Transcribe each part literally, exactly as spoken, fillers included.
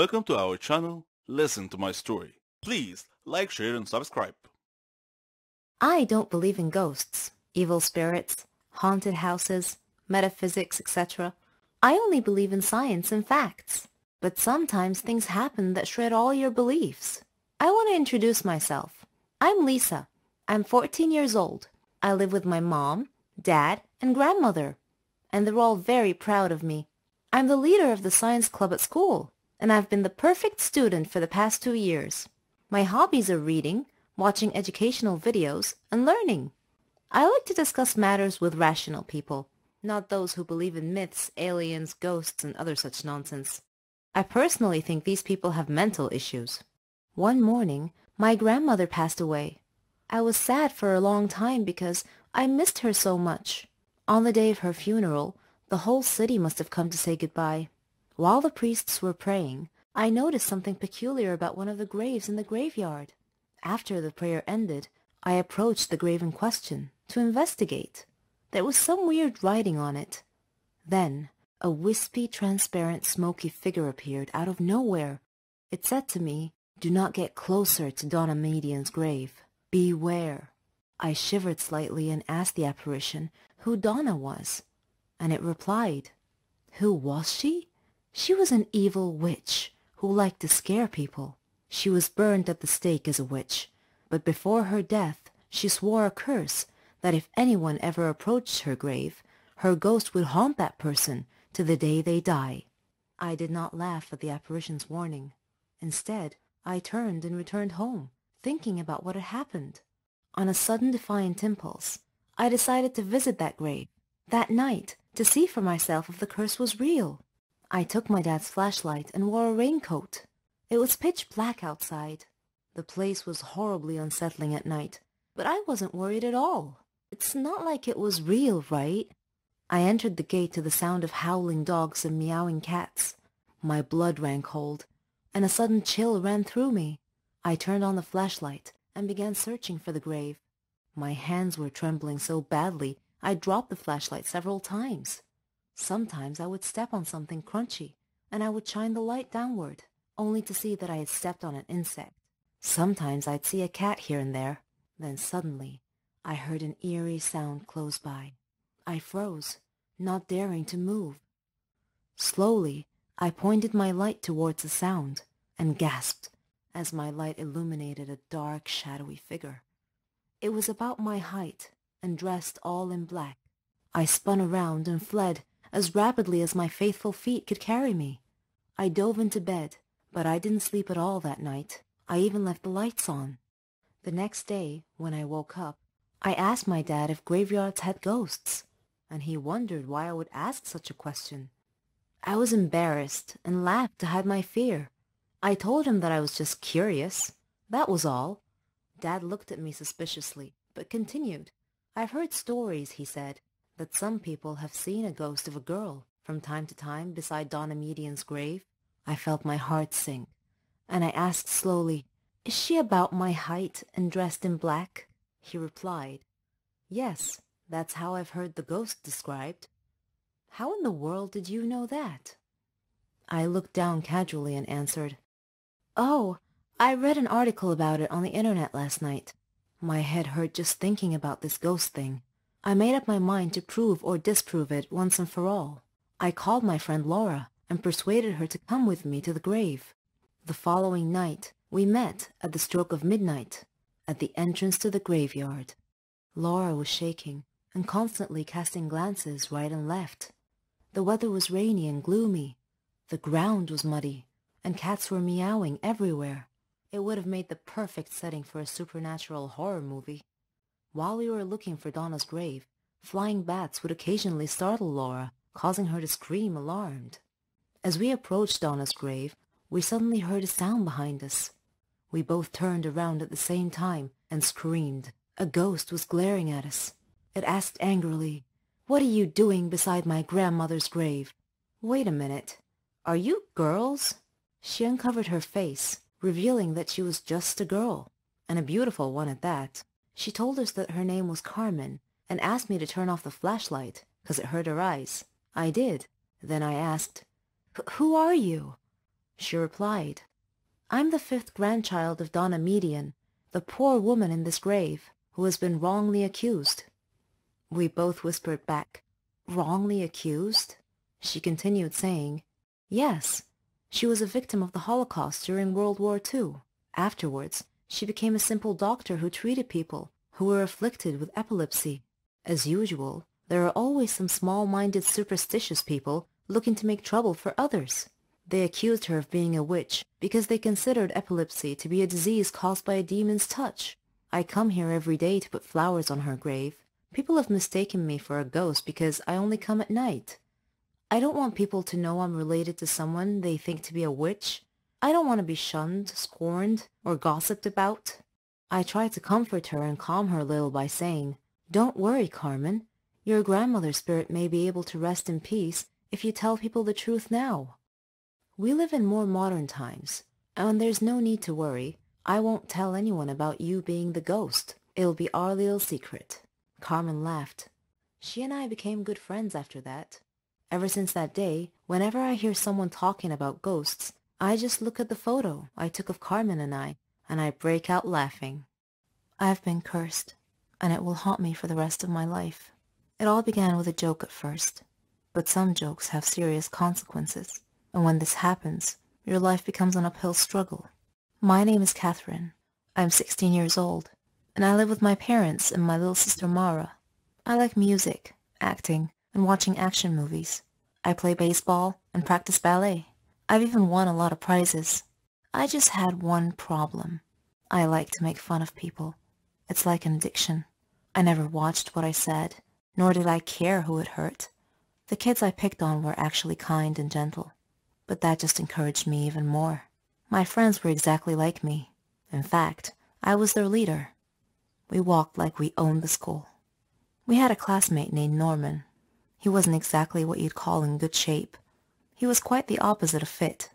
Welcome to our channel, Listen to My Story. Please like, share and subscribe. I don't believe in ghosts, evil spirits, haunted houses, metaphysics, et cetera. I only believe in science and facts. But sometimes things happen that shred all your beliefs. I want to introduce myself. I'm Lisa. I'm fourteen years old. I live with my mom, dad, and grandmother. And they're all very proud of me. I'm the leader of the science club at school, and I've been the perfect student for the past two years. My hobbies are reading, watching educational videos, and learning. I like to discuss matters with rational people, not those who believe in myths, aliens, ghosts, and other such nonsense. I personally think these people have mental issues. One morning, my grandmother passed away. I was sad for a long time because I missed her so much. On the day of her funeral, the whole city must have come to say goodbye. While the priests were praying, I noticed something peculiar about one of the graves in the graveyard. After the prayer ended, I approached the grave in question to investigate. There was some weird writing on it. Then, a wispy, transparent, smoky figure appeared out of nowhere. It said to me, "Do not get closer to Donna Medina's grave. Beware." I shivered slightly and asked the apparition who Donna was, and it replied, "Who was she? She was an evil witch who liked to scare people. She was burned at the stake as a witch, but before her death she swore a curse that if anyone ever approached her grave, her ghost would haunt that person to the day they die." I did not laugh at the apparition's warning. Instead, I turned and returned home, thinking about what had happened. On a sudden defiant impulse, I decided to visit that grave that night to see for myself if the curse was real. I took my dad's flashlight and wore a raincoat. It was pitch black outside. The place was horribly unsettling at night, but I wasn't worried at all. It's not like it was real, right? I entered the gate to the sound of howling dogs and meowing cats. My blood ran cold, and a sudden chill ran through me. I turned on the flashlight and began searching for the grave. My hands were trembling so badly I dropped the flashlight several times. Sometimes I would step on something crunchy, and I would shine the light downward, only to see that I had stepped on an insect. Sometimes I'd see a cat here and there. Then suddenly, I heard an eerie sound close by. I froze, not daring to move. Slowly, I pointed my light towards the sound, and gasped, as my light illuminated a dark, shadowy figure. It was about my height, and dressed all in black. I spun around and fled as rapidly as my faithful feet could carry me. I dove into bed, but I didn't sleep at all that night. I even left the lights on. The next day, when I woke up, I asked my dad if graveyards had ghosts, and he wondered why I would ask such a question. I was embarrassed and laughed to hide my fear. I told him that I was just curious. That was all. Dad looked at me suspiciously, but continued. "I've heard stories," he said, "that some people have seen a ghost of a girl from time to time beside Donna Medina's grave." I felt my heart sink, and I asked slowly, "Is she about my height and dressed in black?" He replied, "Yes, that's how I've heard the ghost described." "How in the world did you know that?" I looked down casually and answered, "Oh, I read an article about it on the internet last night." My head hurt just thinking about this ghost thing. I made up my mind to prove or disprove it once and for all. I called my friend Laura and persuaded her to come with me to the grave. The following night, we met at the stroke of midnight, at the entrance to the graveyard. Laura was shaking and constantly casting glances right and left. The weather was rainy and gloomy. The ground was muddy, and cats were meowing everywhere. It would have made the perfect setting for a supernatural horror movie. While we were looking for Donna's grave, flying bats would occasionally startle Laura, causing her to scream alarmed. As we approached Donna's grave, we suddenly heard a sound behind us. We both turned around at the same time and screamed. A ghost was glaring at us. It asked angrily, "What are you doing beside my grandmother's grave?" "Wait a minute. Are you girls?" She uncovered her face, revealing that she was just a girl, and a beautiful one at that. She told us that her name was Carmen, and asked me to turn off the flashlight, because it hurt her eyes. I did. Then I asked, "Who are you?" she replied. I'm the fifth grandchild of Donna Medina, the poor woman in this grave, who has been wrongly accused. We both whispered back, wrongly accused? She continued saying, yes, she was a victim of the Holocaust during World War Two. Afterwards, she became a simple doctor who treated people who were afflicted with epilepsy. As usual, there are always some small-minded superstitious people looking to make trouble for others. They accused her of being a witch because they considered epilepsy to be a disease caused by a demon's touch. I come here every day to put flowers on her grave. People have mistaken me for a ghost because I only come at night. I don't want people to know I'm related to someone they think to be a witch. I don't want to be shunned, scorned, or gossiped about. I tried to comfort her and calm her a little by saying, don't worry, Carmen. Your grandmother's spirit may be able to rest in peace if you tell people the truth now. We live in more modern times, and there's no need to worry. I won't tell anyone about you being the ghost. It'll be our little secret. Carmen laughed. She and I became good friends after that. Ever since that day, whenever I hear someone talking about ghosts, I just look at the photo I took of Carmen and I, and I break out laughing. I've been cursed, and it will haunt me for the rest of my life. It all began with a joke at first, but some jokes have serious consequences, and when this happens, your life becomes an uphill struggle. My name is Catherine. I'm sixteen years old, and I live with my parents and my little sister Mara. I like music, acting, and watching action movies. I play baseball and practice ballet. I've even won a lot of prizes. I just had one problem. I like to make fun of people. It's like an addiction. I never watched what I said, nor did I care who it hurt. The kids I picked on were actually kind and gentle, but that just encouraged me even more. My friends were exactly like me. In fact, I was their leader. We walked like we owned the school. We had a classmate named Norman. He wasn't exactly what you'd call in good shape. He was quite the opposite of fit.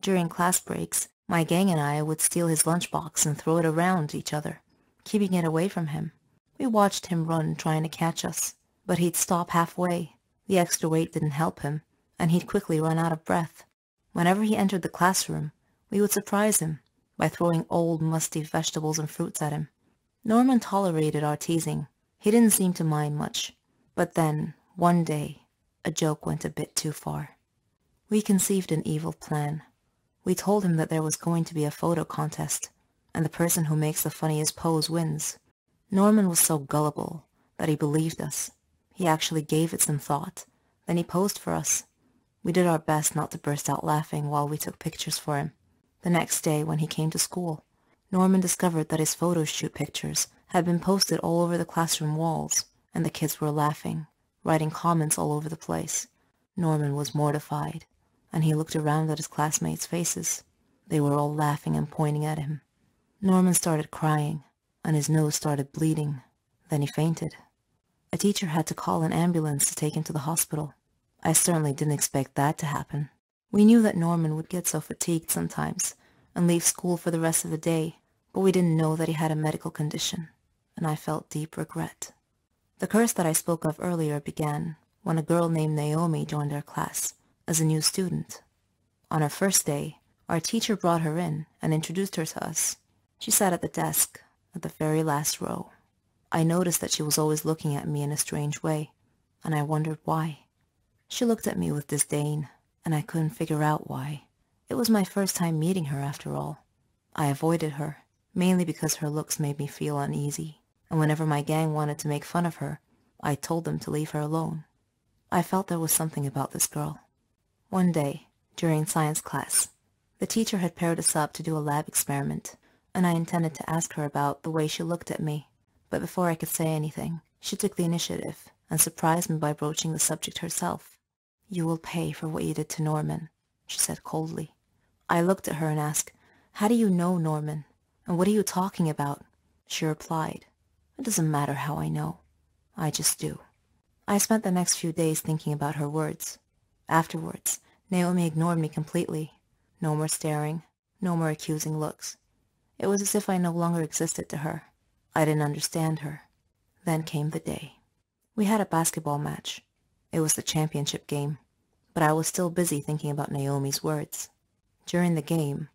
During class breaks, my gang and I would steal his lunchbox and throw it around each other, keeping it away from him. We watched him run trying to catch us, but he'd stop halfway. The extra weight didn't help him, and he'd quickly run out of breath. Whenever he entered the classroom, we would surprise him by throwing old, musty vegetables and fruits at him. Norman tolerated our teasing. He didn't seem to mind much. But then, one day, a joke went a bit too far. We conceived an evil plan. We told him that there was going to be a photo contest, and the person who makes the funniest pose wins. Norman was so gullible that he believed us. He actually gave it some thought. Then he posed for us. We did our best not to burst out laughing while we took pictures for him. The next day, when he came to school, Norman discovered that his photo shoot pictures had been posted all over the classroom walls, and the kids were laughing, writing comments all over the place. Norman was mortified, and he looked around at his classmates' faces. They were all laughing and pointing at him. Norman started crying, and his nose started bleeding. Then he fainted. A teacher had to call an ambulance to take him to the hospital. I certainly didn't expect that to happen. We knew that Norman would get so fatigued sometimes and leave school for the rest of the day, but we didn't know that he had a medical condition, and I felt deep regret. The curse that I spoke of earlier began when a girl named Naomi joined our class as a new student. On her first day, our teacher brought her in and introduced her to us. She sat at the desk at the very last row. I noticed that she was always looking at me in a strange way, and I wondered why. She looked at me with disdain, and I couldn't figure out why. It was my first time meeting her, after all. I avoided her, mainly because her looks made me feel uneasy, and whenever my gang wanted to make fun of her, I told them to leave her alone. I felt there was something about this girl. One day, during science class, the teacher had paired us up to do a lab experiment, and I intended to ask her about the way she looked at me. But before I could say anything, she took the initiative and surprised me by broaching the subject herself. "You will pay for what you did to Norman," she said coldly. I looked at her and asked, "How do you know Norman? And what are you talking about?" She replied, "It doesn't matter how I know. I just do." I spent the next few days thinking about her words. Afterwards, Naomi ignored me completely. No more staring, no more accusing looks. It was as if I no longer existed to her. I didn't understand her. Then came the day. We had a basketball match. It was the championship game, but I was still busy thinking about Naomi's words. During the game,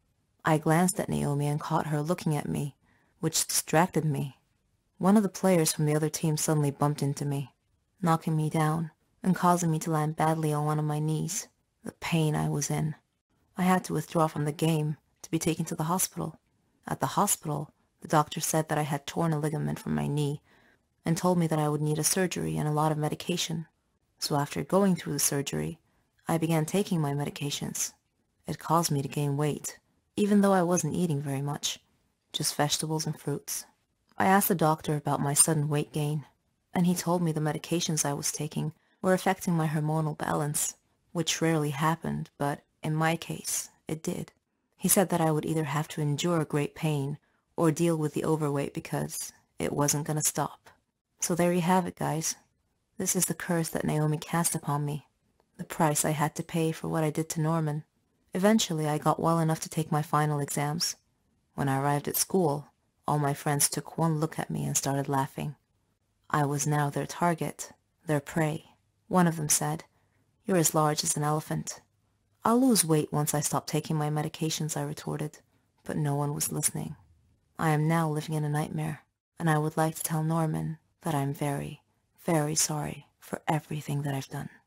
I glanced at Naomi and caught her looking at me, which distracted me. One of the players from the other team suddenly bumped into me, knocking me down and causing me to land badly on one of my knees. The pain I was in. I had to withdraw from the game to be taken to the hospital. At the hospital, the doctor said that I had torn a ligament from my knee and told me that I would need a surgery and a lot of medication. So after going through the surgery, I began taking my medications. It caused me to gain weight, even though I wasn't eating very much, just vegetables and fruits. I asked the doctor about my sudden weight gain, and he told me the medications I was taking were affecting my hormonal balance, which rarely happened, but in my case, it did. He said that I would either have to endure great pain or deal with the overweight because it wasn't going to stop. So there you have it, guys. This is the curse that Naomi cast upon me, the price I had to pay for what I did to Norman. Eventually, I got well enough to take my final exams. When I arrived at school, all my friends took one look at me and started laughing. I was now their target, their prey. One of them said, "You're as large as an elephant." "I'll lose weight once I stop taking my medications," I retorted, but no one was listening. I am now living in a nightmare, and I would like to tell Norman that I'm very, very sorry for everything that I've done.